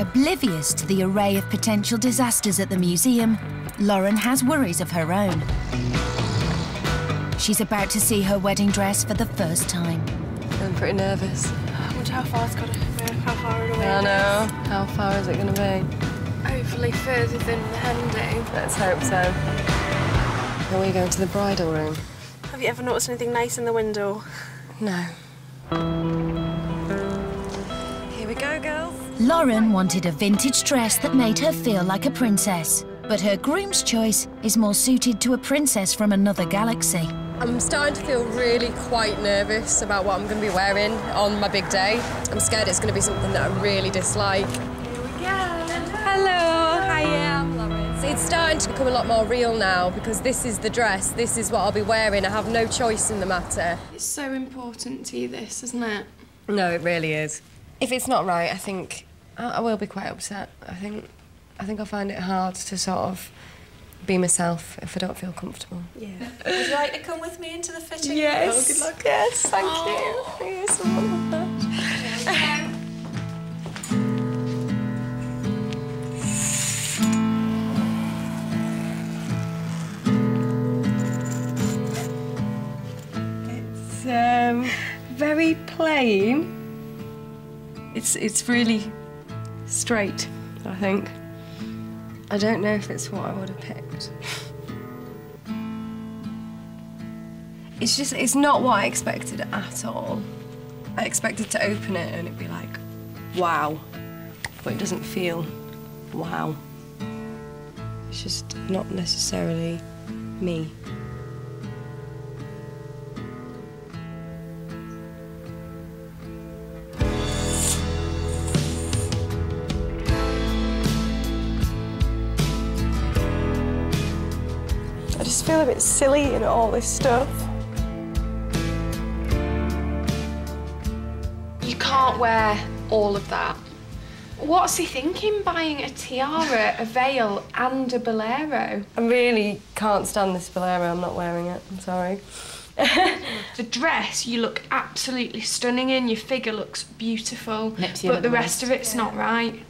Oblivious to the array of potential disasters at the museum, Lauren has worries of her own. She's about to see her wedding dress for the first time. I'm pretty nervous. I wonder how far it's got to go, how far away it is. I know. How far is it going to be? Hopefully further than the Hendy. Let's hope so. Are we going to the bridal room? Have you ever noticed anything nice in the window? No. Here we go, girls. Lauren wanted a vintage dress that made her feel like a princess, but her groom's choice is more suited to a princess from another galaxy. I'm starting to feel really quite nervous about what I'm going to be wearing on my big day. I'm scared it's going to be something that I really dislike. Here we go. Hello, hi, I'm Lauren. It's starting to become a lot more real now because this is the dress, this is what I'll be wearing. I have no choice in the matter. It's so important to you, this, isn't it? No, it really is. If it's not right, I think I will be quite upset. I think I'll find it hard to sort of be myself if I don't feel comfortable. Yeah. Would you like to come with me into the fitting? Yes. Oh, good luck. Yes, thank you. Yes, I love that. Very plain. It's really straight, I think. I don't know if it's what I would have picked. It's not what I expected at all. I expected to open it and it'd be like, wow. But it doesn't feel wow. It's just not necessarily me. I just feel a bit silly in all this stuff. You can't wear all of that. What's he thinking, buying a tiara, a veil and a bolero? I really can't stand this bolero. I'm not wearing it, I'm sorry. The dress, you look absolutely stunning in, your figure looks beautiful, but the rest of it's not right.